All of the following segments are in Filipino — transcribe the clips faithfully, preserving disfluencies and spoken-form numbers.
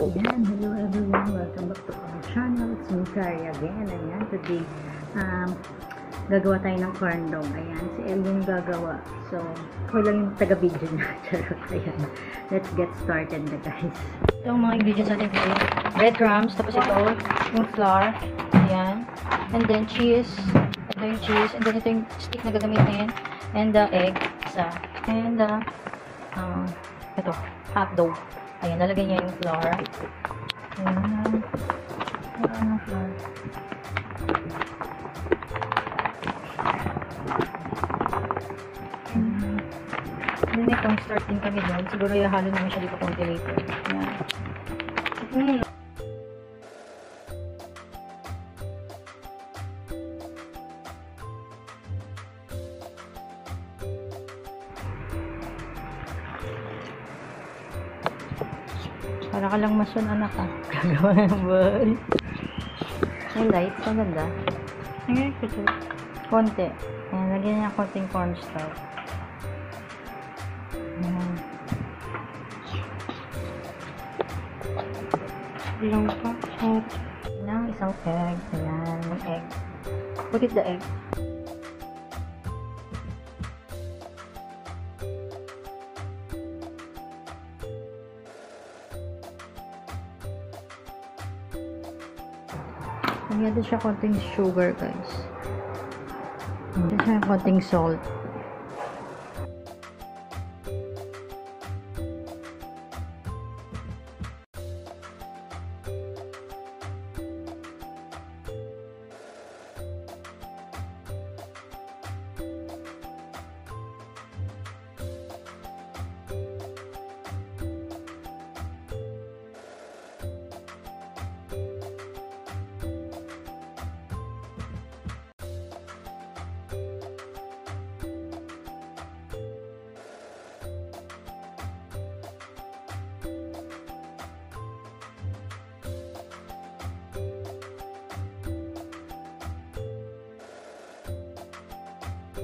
Ayan, hello everyone, welcome back to our channel. It's me Carrie again. Ayan, today um, gagawa tayo ng corn dog. Ayan, si Elle yung gagawa, so ako lang yung taga video na. Charot. Ayan, let's get started na guys. Ito mga ingredients natin ko, breadcrumbs, tapos ito yung flour, ayan, and then cheese, ito yung cheese, and then ito yung stick na gagamitin, and the uh, egg sa, and the uh, um, ito, hot dog. Ayan, nalagay niya yung flour. Ayan. Ayan ang flour. Ayan. Then, itong start din kami doon. Siguro ihalo namin siya dito konti later. Ayan. Ayan. Para ka lang masun, anak ah. Gagawa ng ball. Ang light. Ang ganda. Ang ganda. Konti. Ayan, lagyan niya konting cornstarch. Ayan. Ilang pa. Egg. Ilang isang egg. Ayan, may egg. Put it the egg. Lagyan din siya konting sugar guys. Lagyan siya konting salt.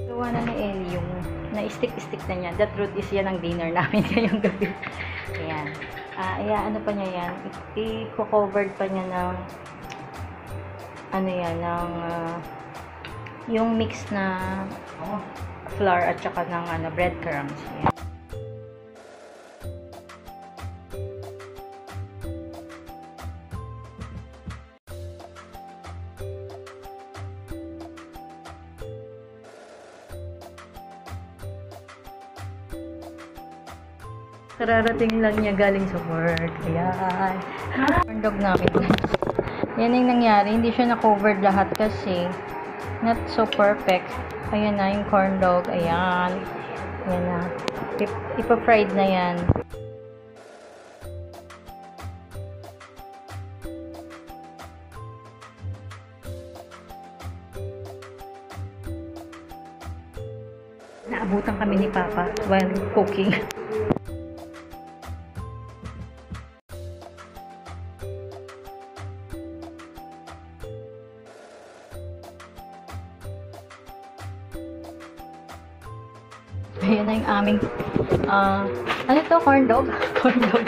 Gawa na ni Ellie yung na-stick-stick na niya. The truth is, yan ang dinner namin ngayong gabi. Ayan. Uh, ayan, ano pa niya yan? I-covered pa niya ng ano yan, ng uh, yung mix na oh, flour at saka ng ano, breadcrumbs. Ayan. Kararating lang niya galing sa work. Ayan. Corn dog namin. Yan ang nangyari. Hindi siya na-covered lahat kasi not so perfect. Ayan na yung corn dog. Ayan. Ayan na. Ipa-fried na yan. Naabutan kami ni Papa while cooking. Ayan na yung aming, uh, ano ito? Corn dog? Corn dog.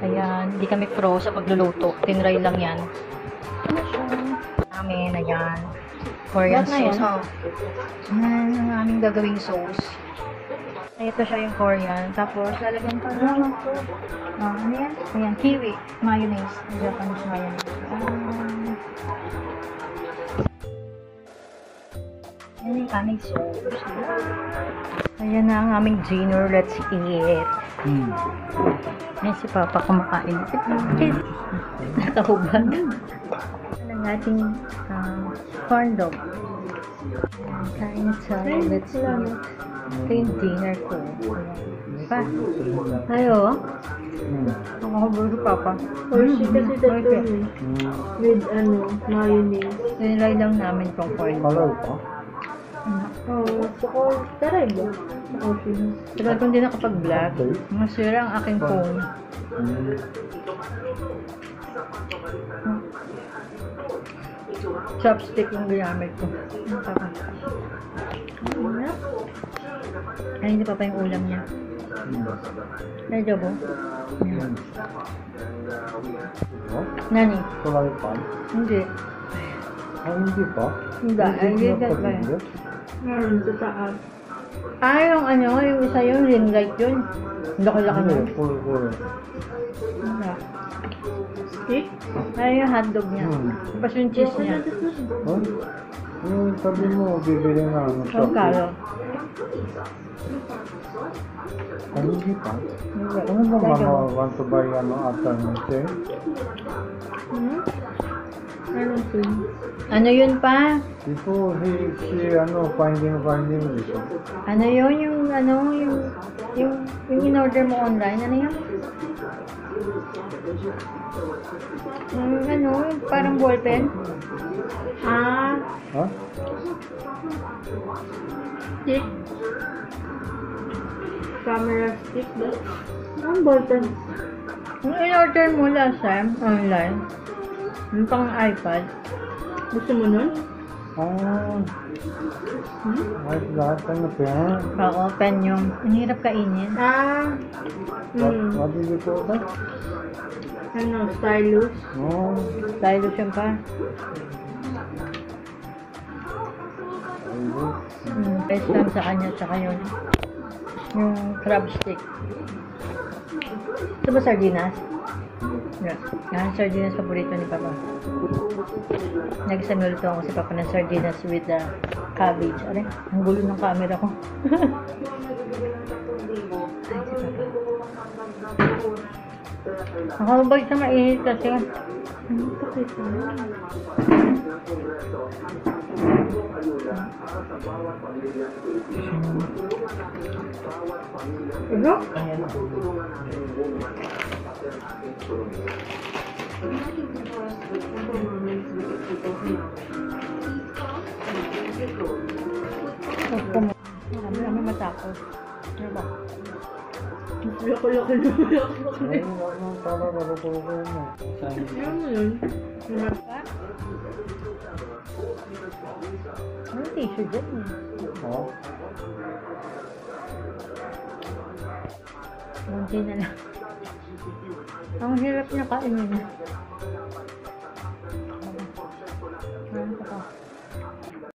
Ayan, hindi kami pro sa pagluluto. Tinry lang yan. Ano siya? Amin, ayan. Korean sauce. Ayan, ayan ang aming gagawing sauce. Ito siya yung Korean. Tapos, lalagyan pa lang ito. Uh, ano yan? Ayan, kiwi. Mayonnaise. Japanese mayonnaise. Um, ayan yung aming sauce. Ayan. Ayan na ang aming dinner. Let's eat. Mm. Ayan si Papa kumakain. Nakahubad. Ayan ang ating uh, corn dog. Ayan, kain sa let's eat. Ito yung dinner ko. Ayan. Pa. Ayo. Nakahubad si Papa. Or she kasi tato with ano, mayonnaise. Nilay lang namin itong corn dog. Oo, gusto ko, taray ba? Tagal ko hindi nakapag-vlog. Masira ang aking phone. Hmm. Chopstick yung gamit ko. Ay, hindi pa pa yung ulam niya. Medyo bo? Ayan. 何？フライパン。で、Hindi pa? Hindi, hindi ka pa yun. Meron sa taas. Ah, yung ano, yung isa yun, ring light yun. Laki-laki na. Hindi, puro, puro. Hindi. Stick? Ay, yung hotdog niya. Tapos yung cheese niya. Huh? Yung sabi mo, bibili na ano. Ang karo. Hindi pa? Ano ba mga want to buy ano after noche? Hmm? Ano yun? Ano yun pa? Before he, she, ano, finding, finding this. Ano yun? Yung, ano, yung, yung, yung in-order mo online, ano yun? Yung, ano, yung parang ballpen? Ah. Ha? Stick. Camera stick ba? Ang ballpen. Yung in-order mo last time, online. Yung pang iPad. Gusto mo nun? Ah. Hmm? Ay, lahat ang pen. Oo, pen yung. Ang hirap kainin. Ah. Hmm. What did you call that? Ano, stylus? Oh. Stylus yun pa. Stylus. Hmm, best lang sa kanya, tsaka yun. Yung crab stick. Ito ba sardinas? Yeah. Yan, sardinas paborito ni Papa. Nagsamulto ako si Papa ng sardinas with the cabbage. Aray, ang gulo ng camera ko. Ay, si Papa. Nakabag sa mainit kasi. Ano ito kasi? Ito? Ayan. Kami matakot. Ano ba? Laki-laki naman. Ay, ano tala, marupuloko mo. Ano mo yun? Naman? Ano yung tissue dyan? Oo. Munti na lang. Ang hirap niya kainin.